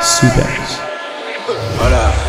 Super. Voilà.